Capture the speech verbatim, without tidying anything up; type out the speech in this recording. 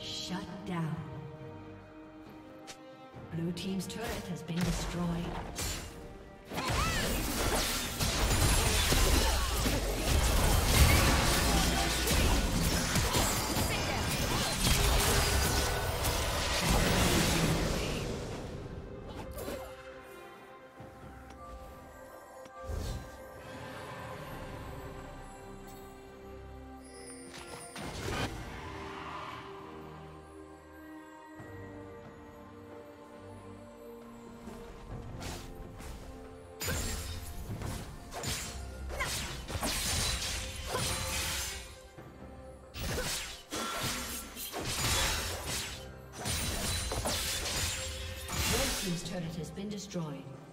Shut down. Blue team's turret has been destroyed. His turret has been destroyed.